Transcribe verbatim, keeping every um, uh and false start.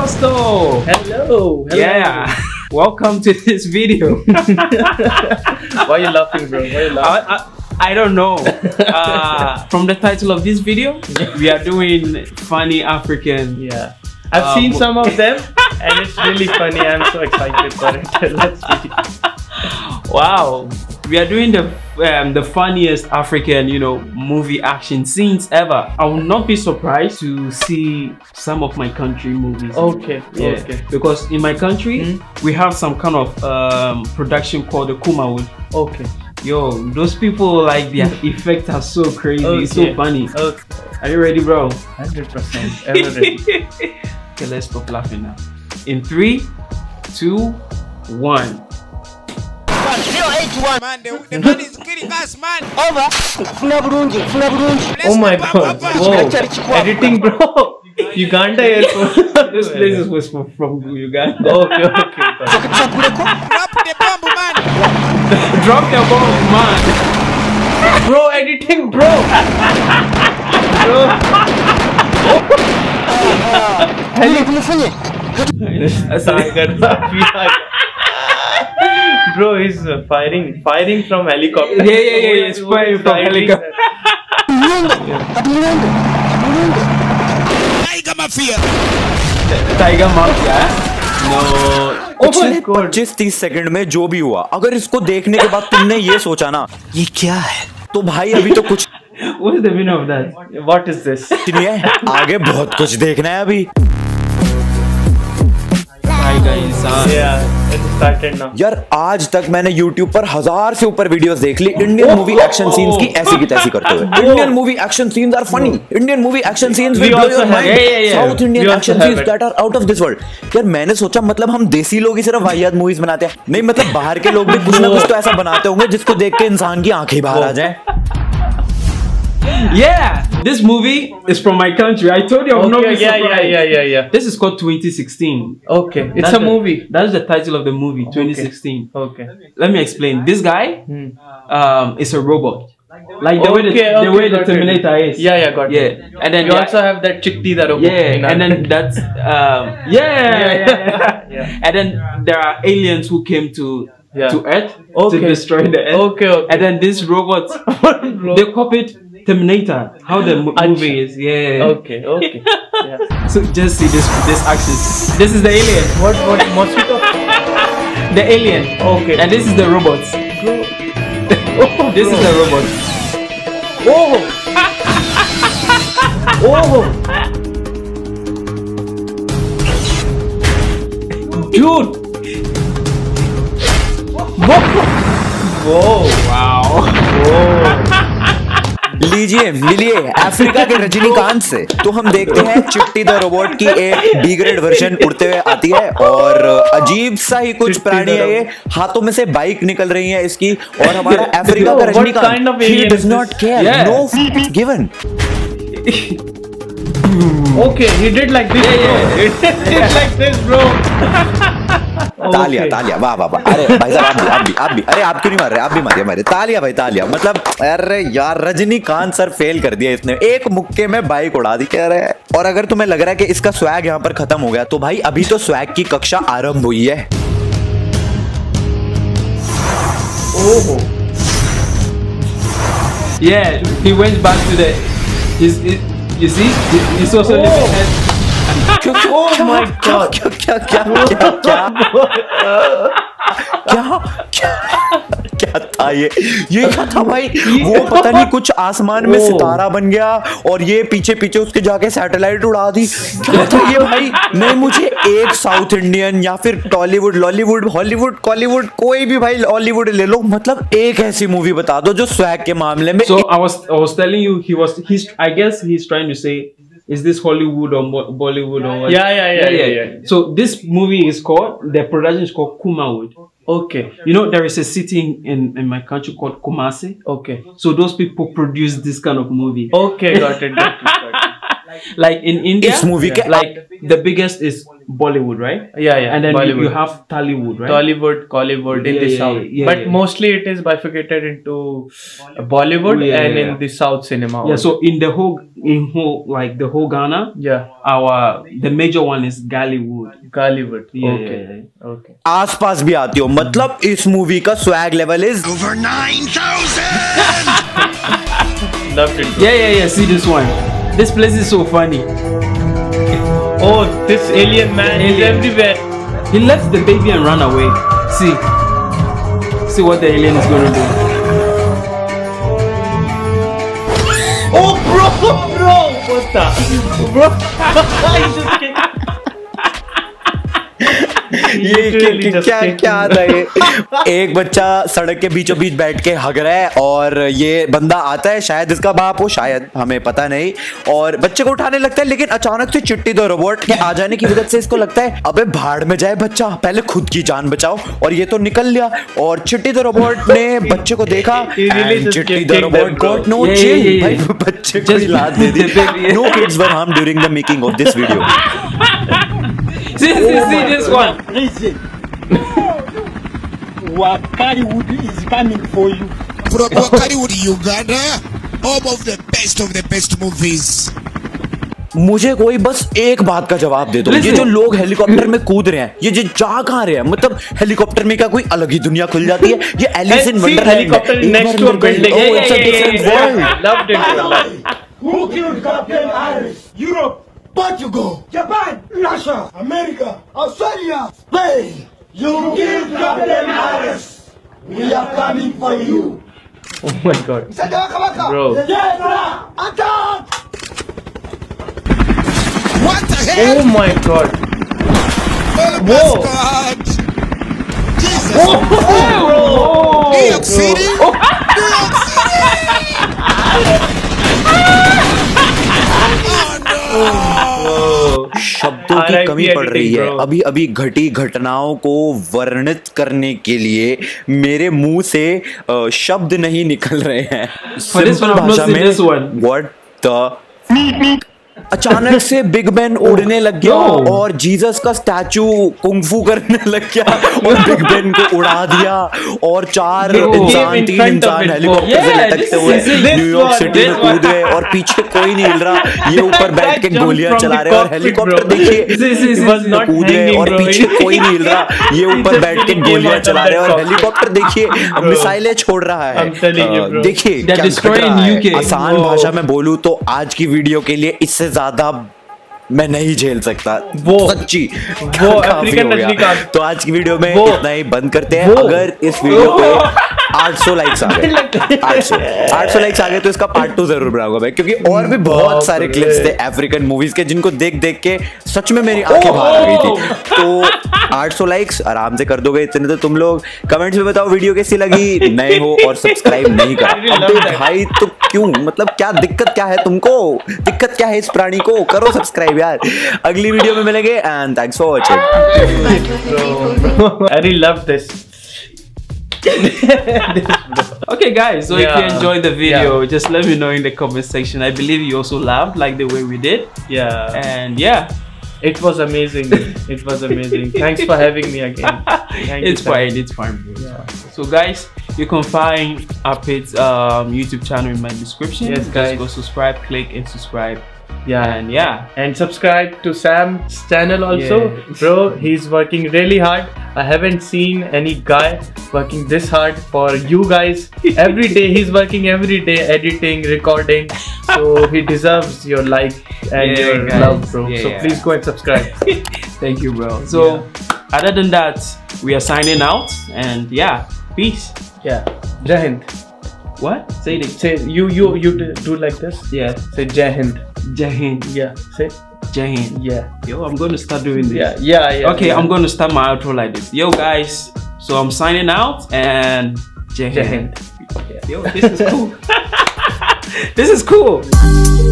Dosto! Hello! Hello! Yeah! Welcome to this video. Why are you laughing, bro? Why are you laughing? I, I, I don't know. Uh, from the title of this video, we are doing funny African. Yeah. I've um, seen some of them and it's really funny. I'm so excited for it. Let's see. Wow. We are doing the um, the funniest African, you know, movie action scenes ever. I will not be surprised to see some of my country movies. Okay, yeah. Okay. Because in my country, mm-hmm. we have some kind of um, production called the Kumawood. Okay. Yo, those people, like, their effects are so crazy. Okay. It's so funny. Okay. Are you ready, bro? one hundred percent. Ever ready. Okay, let's stop laughing now. In three, two, one. One. Man, the, the man is killing us, man. Over. Oh my god. Whoa. Editing, bro. Uganda airport. This place was from Uganda. Okay, okay. Drop the bomb, man. Drop the bomb, man. Bro, editing, bro. Bro. Hello. Bro is uh, firing, firing from helicopter. Yeah, yeah, yeah, yeah. It's firing from helicopter. Tiger Mafia. Tiger Mafia. No. पच्चीस तीस second में जो भी हुआ, अगर इसको देखने के बाद तुमने ये सोचा ना, ये क्या है? तो भाई अभी तो कुछ. What is the meaning of that? What is this? आगे बहुत कुछ देखना है अभी. यार आज तक मैंने YouTube पर हजार से ऊपर वीडियोस देख ली इंडियन मूवी एक्शन सीन्स की ऐसी की तैसी करते हुए. Indian movie action scenes are funny. Indian movie action scenes will blow your mind. South Indian action scenes that are out of this world. यार मैंने सोचा मतलब हम देसी लोग ही सिर्फ वाहियात मूवीज बनाते हैं. नहीं, मतलब बाहर के लोग भी कुछ ना कुछ तो ऐसा बनाते होंगे जिसको देख के इंसान की आंखें बाहर आ जाए. Yeah, this movie is from my country. I told you I'm okay, not surprised. Yeah, yeah, yeah, yeah, yeah. This is called twenty sixteen. Okay, it's that's a the, movie. That's the title of the movie, twenty sixteen. Okay. okay. Let me explain. This guy, hmm. um, is a robot. Like the okay, way the, okay, the, way the Terminator it. is. Yeah, yeah, got yeah. it. And then you yeah. also have that Chitty, that robot. Yeah, and then that's um, yeah, yeah, yeah, yeah. yeah. And then there are aliens who came to. Yeah. To Earth okay. to destroy the Earth. Okay, okay. And then this robot, they copied Terminator. How the movie is, yeah. Okay, okay. Yeah. So just see this this axis. This is the alien. What what mosquito? The alien. Okay. And this is the robot. Oh, this bro. is the robot. Oh. Oh. Dude. Whoa, wow. Whoa. लीजिए मिलिए Africa के रजनीकांत से. तो हम देखते हैं चिट्टी the robot की एक डिग्रेड वर्जन उड़ते हुए आती है और अजीब सा ही कुछ प्राणी है ये. हाथों में से बाइक निकल रही है इसकी और हमारा अफ्रीका का रजनीकांत ही does not care. No fuck given. Okay, he did like this. Yeah, yeah. He did like this, bro. तालिया तालिया वाह वाह वाह. अरे भाई साहब आप भी आप भी आप भी अरे आप क्यों नहीं मार रहे? आप भी मारिए मारिए. तालिया भाई तालिया. मतलब अरे यार रजनीकांत सर फेल कर दिया इसने. एक मुक्के में बाइक उड़ा दी. कह रहे हैं और अगर तुम्हें लग रहा है कि इसका स्वैग यहाँ पर खत्म हो गया तो भाई अभी तो स्वैग की कक्षा आरंभ हुई है. ओहो yeah, he went back to the his, his, you see he's also living at. Oh my god. क्या क्या क्या क्या क्या क्या था ये? ये क्या था भाई? वो पता नहीं कुछ आसमान में सितारा बन गया और ये पीछे पीछे उसके जाके सैटेलाइट उड़ा दी. क्या था ये भाई? नहीं मुझे एक साउथ इंडियन या फिर टॉलीवुड लॉलीवुड हॉलीवुड कॉलीवुड कोई भी भाई हॉलीवुड ले लो. मतलब एक ऐसी मूवी बता दो जो स्वैग के मामले में. So I was I was telling you he was he's I guess he's trying to say is this Hollywood or Bo Bollywood or what? Yeah yeah yeah, yeah, yeah, yeah, yeah. So this movie is called, the production is called Kumawood. Okay. You know, there is a city in, in my country called Kumasi. Okay. So those people produce this kind of movie. Okay, got it. Got it, got it. like in India, it's movie yeah. like the biggest, the biggest is Bollywood, right? Yeah, yeah. And then Bollywood. You have Tollywood, right? Tollywood, Collywood in yeah, the yeah, South. Yeah, but yeah, yeah. mostly it is bifurcated into Bollywood, Bollywood yeah, and yeah, yeah. in the South cinema. Yeah. Also. So in the whole, in whole, like the whole Ghana, yeah, our the major one is Gollywood. Gollywood. Yeah, okay. Yeah, yeah. Okay. आसपास भी आती हो मतलब इस movie का swag level is over nine thousand. Loved it. Yeah, yeah, yeah. See this one. This place is so funny. Oh, this alien man is everywhere. He left the baby and ran away. See. See what the alien is going to do. Oh, bro, bro. What the? Bro. ये क्या क्या रहा है? एक बच्चा सड़क के बीचों बीच बैठ के हग रहा है और ये बंदा आता है शायद इसका बाप हो शायद हमें पता नहीं और बच्चे को उठाने लगता है लेकिन अचानक से चिट्टी दो रोबोट के आ जाने की मदद से इसको लगता है अबे भाड़ में जाए बच्चा पहले खुद की जान बचाओ और ये तो निकल लिया और चिट्टी द रोबोट ने बच्चे को देखा Chitti the robot got no change भाई बच्चे को लात दे दी no kids were harm during the making of this video See, see, see this one. Collywood is coming for you. Collywood, Uganda, home of the best of the best movies. मुझे कोई बस एक बात का जवाब दे दो ये जो लोग हेलीकॉप्टर में कूद रहे हैं ये जो जा कहाँ रहे हैं मतलब हेलीकॉप्टर में क्या कोई अलग ही दुनिया खुल जाती है ये Alice in Wonderland helicopter Portugal, Japan, Russia, America, Australia, Spain. You killed Captain Harris. We are coming for you. Oh my God. Bro. Attack! What the hell? Oh my God. Whoa. Jesus. Whoa. Whoa. New York City. Oh. New York City. Oh no. शब्दों की कमी पड़ रही है अभी अभी घटी घटनाओं को वर्णित करने के लिए मेरे मुंह से शब्द नहीं निकल रहे हैं सिंपल भाषा में व्हाट द अचानक से बिग बैन उड़ने लग गया और जीसस का स्टैचू कुंगफू करने लग गया और बिग बैन को उड़ा दिया और चार इंसान तीन इंसान हेलीकॉप्टर से लटकते हुए न्यूयॉर्क सिटी में कूद गए और पीछे कोई नहीं हिल रहा ये ऊपर बैठ के गोलियां चला रहे और हेलीकॉप्टर देखिए कूद गए और पीछे कोई नहीं हिल रहा ये ऊपर बैठ के गोलियां चला रहे और हेलीकॉप्टर देखिए मिसाइलें छोड़ रहा है देखिए आसान भाषा में बोलूं तो आज की वीडियो के लिए इससे ज्यादा मैं नहीं झेल सकता वो सच्ची वो अफ्रीकन रजनीकांत तो आज की वीडियो में इतना ही बंद करते हैं अगर इस वीडियो पे eight hundred लाइक्स आ गए eight hundred लाइक्स आ गए तो इसका पार्ट टू जरूर बनाऊंगा मैं क्योंकि और भी बहुत सारे क्लिप्स थे अफ्रीकन मूवीज के जिनको देख देख के सच में मेरी आंखें बाहर आ गई थी तो eight hundred लाइक्स आराम से कर दोगे इतने तो तुम लोग कमेंट्स में बताओ वीडियो कैसी लगी नए हो और सब्सक्राइब नहीं करा तो भाई तो क्यों मतलब क्या दिक्कत क्या है तुमको दिक्कत क्या है इस प्राणी को करो सब्सक्राइब यार अगली वीडियो में मिलेंगे and thanks for watching I really love this Okay guys, so yeah. if you enjoyed the video, yeah. just let me know in the comment section. I believe you also laughed like the way we did. Yeah. And yeah, it was amazing. It was amazing. Thanks for having me again. Thank it's you, fine. It's fine, bro. Yeah. It's fine. So guys, you can find Apit's um, YouTube channel in my description. Yes, guys. Just go subscribe, click and subscribe. Yeah, and yeah, and subscribe to Sam's channel also, yeah. Bro. He's working really hard. I haven't seen any guy working this hard for you guys. Every day he's working, every day editing, recording. So he deserves your like and yeah, your guys. love, bro. Yeah, so yeah. please go and subscribe. Thank you, bro. So yeah. other than that, we are signing out, and yeah, peace. Yeah, Jai Hind. What? Say it. Say you you you do like this. Yeah. Say Jai Hind. Jai Hind. Yeah. Say Jai Hind. Yeah. Yo, I'm going to start doing this. Yeah. Yeah. yeah okay, yeah. I'm going to start my outro like this. Yo, guys. So I'm signing out and Jai Hind. Jai Hind. Yeah. Yo, this is cool. This is cool.